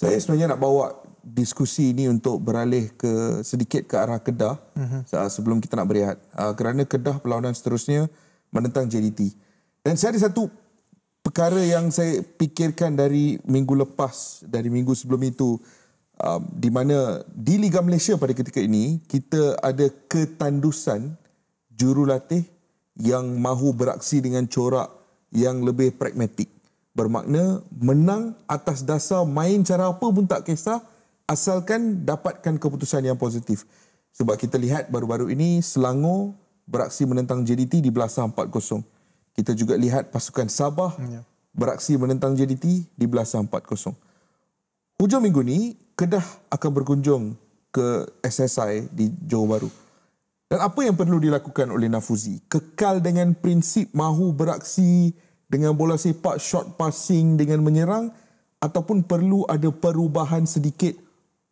Saya sebenarnya nak bawa diskusi ini untuk beralih ke sedikit ke arah Kedah sebelum kita nak berehat. Kerana Kedah perlawanan seterusnya menentang JDT. Dan saya ada satu perkara yang saya fikirkan dari minggu lepas, dari minggu sebelum itu, di mana di Liga Malaysia pada ketika ini, kita ada ketandusan jurulatih yang mahu beraksi dengan corak yang lebih pragmatik. Bermakna menang atas dasar main cara apa pun tak kisah, asalkan dapatkan keputusan yang positif. Sebab kita lihat baru-baru ini Selangor beraksi menentang JDT di belasah 4-0. Kita juga lihat pasukan Sabah beraksi menentang JDT di belasah 4-0. Hujung minggu ni, Kedah akan berkunjung ke SSI di Johor Bahru. Dan apa yang perlu dilakukan oleh Nafuzi? Kekal dengan prinsip mahu beraksi dengan bola sepak, short passing, dengan menyerang, ataupun perlu ada perubahan sedikit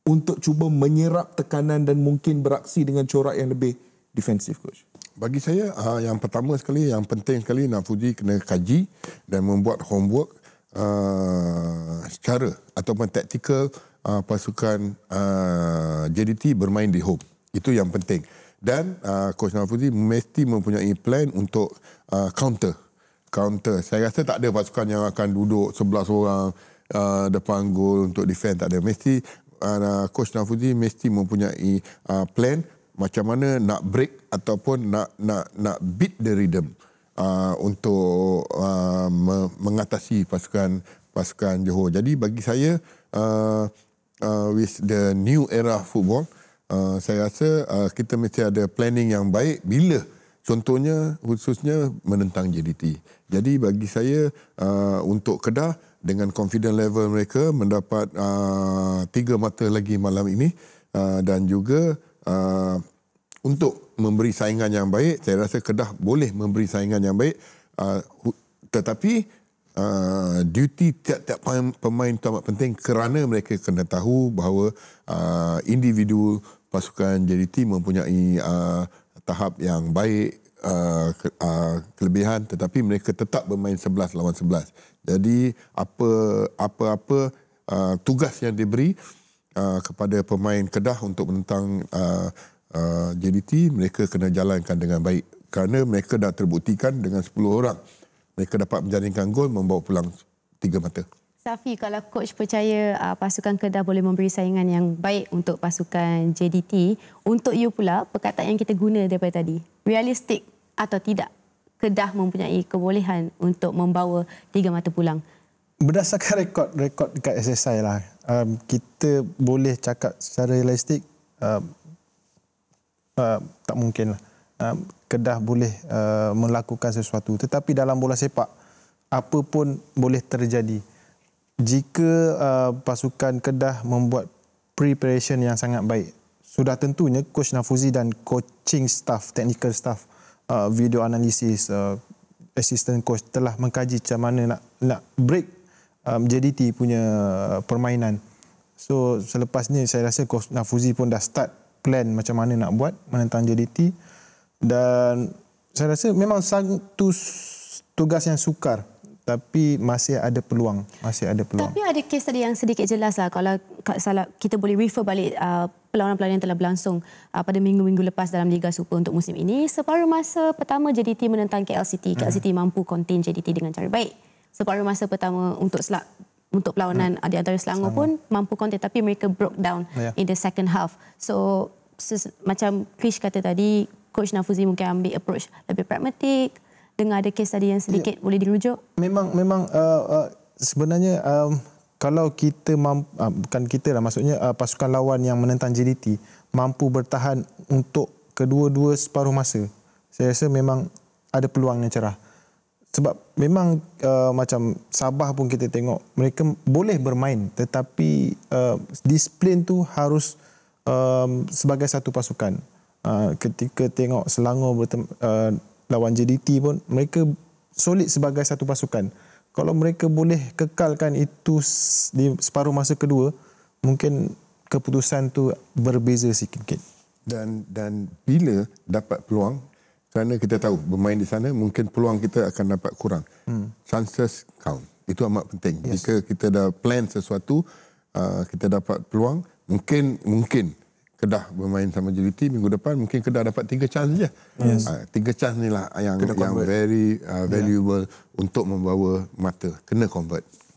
untuk cuba menyerap tekanan dan mungkin beraksi dengan corak yang lebih defensif, coach? Bagi saya, yang pertama sekali, yang penting sekali, Nafuzi kena kaji dan membuat homework secara ataupun taktikal pasukan JDT bermain di home. Itu yang penting. Dan coach Nafuzi mesti mempunyai plan untuk counter. Saya rasa tak ada pasukan yang akan duduk 11 orang depan gol untuk defend, tak ada. Mesti coach Nafuzi mesti mempunyai plan macam mana nak break ataupun nak beat the rhythm untuk mengatasi pasukan Johor. Jadi bagi saya with the new era football, saya rasa kita mesti ada planning yang baik bila contohnya khususnya menentang JDT. Jadi bagi saya untuk Kedah dengan confident level mereka mendapat 3 mata lagi malam ini dan juga untuk memberi saingan yang baik, saya rasa Kedah boleh memberi saingan yang baik, tetapi duty tiap-tiap pemain amat penting kerana mereka kena tahu bahawa individu pasukan JDT mempunyai tahap yang baik, kelebihan, tetapi mereka tetap bermain 11 lawan 11. Jadi apa tugas yang diberi kepada pemain Kedah untuk menentang JDT, mereka kena jalankan dengan baik kerana mereka dah terbuktikan dengan 10 orang mereka dapat menjaringkan gol, membawa pulang 3 mata. Safi, kalau coach percaya pasukan Kedah boleh memberi saingan yang baik untuk pasukan JDT, untuk you pula, perkataan yang kita guna daripada tadi, realistik atau tidak, Kedah mempunyai kebolehan untuk membawa 3 mata pulang? Berdasarkan rekod dekat SSI lah, kita boleh cakap secara realistik, tak mungkin lah. Kedah boleh melakukan sesuatu. Tetapi dalam bola sepak, apa pun boleh terjadi. Jika pasukan Kedah membuat preparation yang sangat baik, sudah tentunya coach Nafuzi dan coaching staff, technical staff, video analisis, assistant coach telah mengkaji macam mana nak break JDT punya permainan. So selepas ni saya rasa coach Nafuzi pun dah start plan macam mana nak buat menentang JDT, dan saya rasa memang satu tugas yang sukar. Tapi masih ada peluang, Tapi ada kes tadi yang sedikit jelaslah, kalau salah kita boleh refer balik perlawanan-perlawanan yang telah berlangsung pada minggu-minggu lepas dalam Liga Super untuk musim ini. Separuh masa pertama JDT menentang KLCT, KLCT mampu contain JDT dengan cara baik. Separuh masa pertama untuk perlawanan di antara Selangor pun mampu contain, tapi mereka broke down in the second half. So macam Krish kata tadi, coach Nafuzi mungkin ambil approach lebih pragmatik. Dengar ada kes tadi yang sedikit boleh dirujuk? Memang sebenarnya kalau kita bukan kita lah, maksudnya pasukan lawan yang menentang JDT mampu bertahan untuk kedua-dua separuh masa, saya rasa memang ada peluang yang cerah. Sebab memang macam Sabah pun kita tengok, mereka boleh bermain, tetapi disiplin tu harus sebagai satu pasukan. Ketika tengok Selangor lawan JDT pun, mereka solid sebagai satu pasukan. Kalau mereka boleh kekalkan itu di separuh masa kedua, mungkin keputusan tu berbeza sikit. Dan bila dapat peluang, kerana kita tahu bermain di sana mungkin peluang kita akan dapat kurang. Chances count. Itu amat penting. Jika kita dah plan sesuatu, kita dapat peluang, mungkin Kedah bermain sama JDT minggu depan, mungkin Kedah dapat 3 chance je. Yes. 3 chance ni lah yang very valuable, yeah, untuk membawa mata. Kena convert.